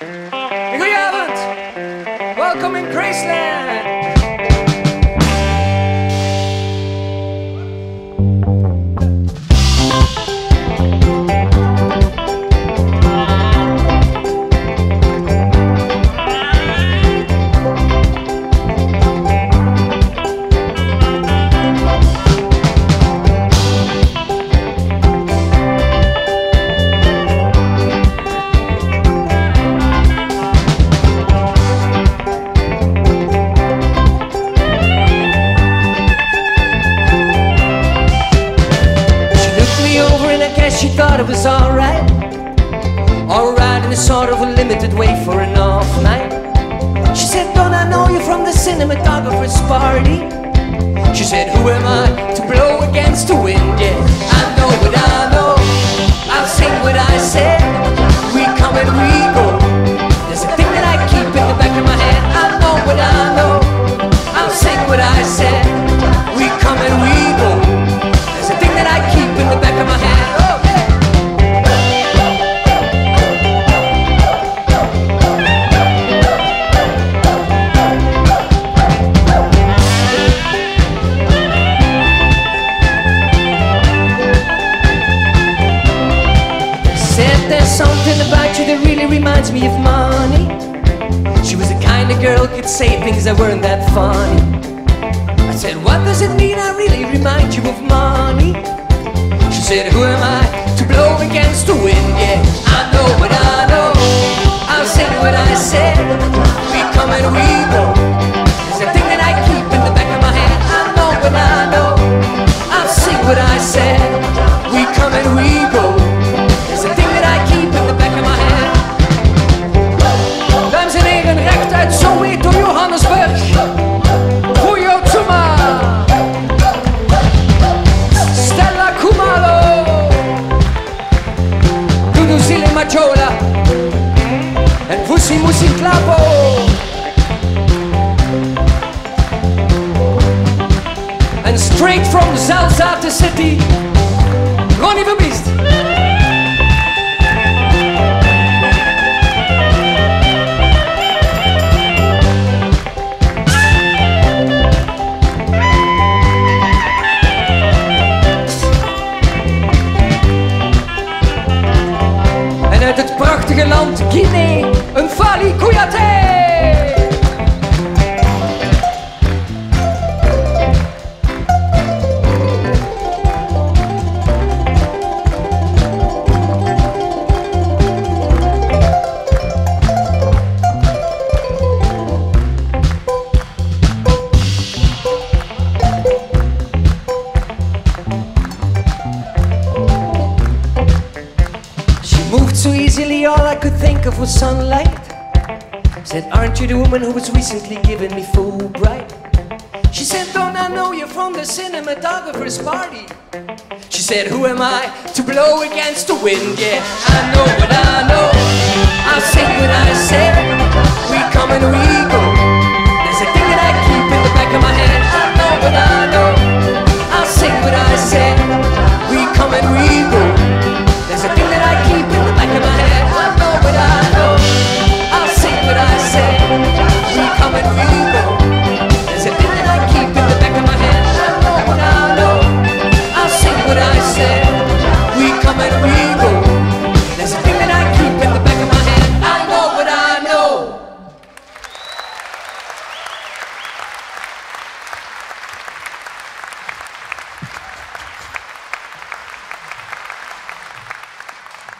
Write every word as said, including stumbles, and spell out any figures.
Goeie avond! Welkom in Graceland! She thought it was alright, alright in a sort of a limited way for an off night. She said, don't I know you from the cinematographer's party? She said, who am I to blow against the wind? Yeah, I know what I know, I'll sing what I said. We come and we go, there's a thing that I keep in the back of my head. I know what I know, I'll sing what I said. We come and we go, there's a thing that I keep in the back of my head. Something about you that really reminds me of Money. She was the kind of girl who could say things that weren't that funny. I said, what does it mean I really remind you of Money? She said, who am I to blow against the wind? Yeah, I know what I know, I'll say what I said. We come and we go, there's a thing that I keep in the back of my head. I know what I know, I'll say what I said. We come and we go, and straight from Zelsa to city, Ronnie Verbiest. En uit het prachtige land Guinea, een Fali Kouyaté. So easily, all I could think of was sunlight. Said, aren't you the woman who was recently giving me Fulbright? She said, don't I know you from the cinematographer's party? She said, who am I to blow against the wind? Yeah, I know what I know, I'll say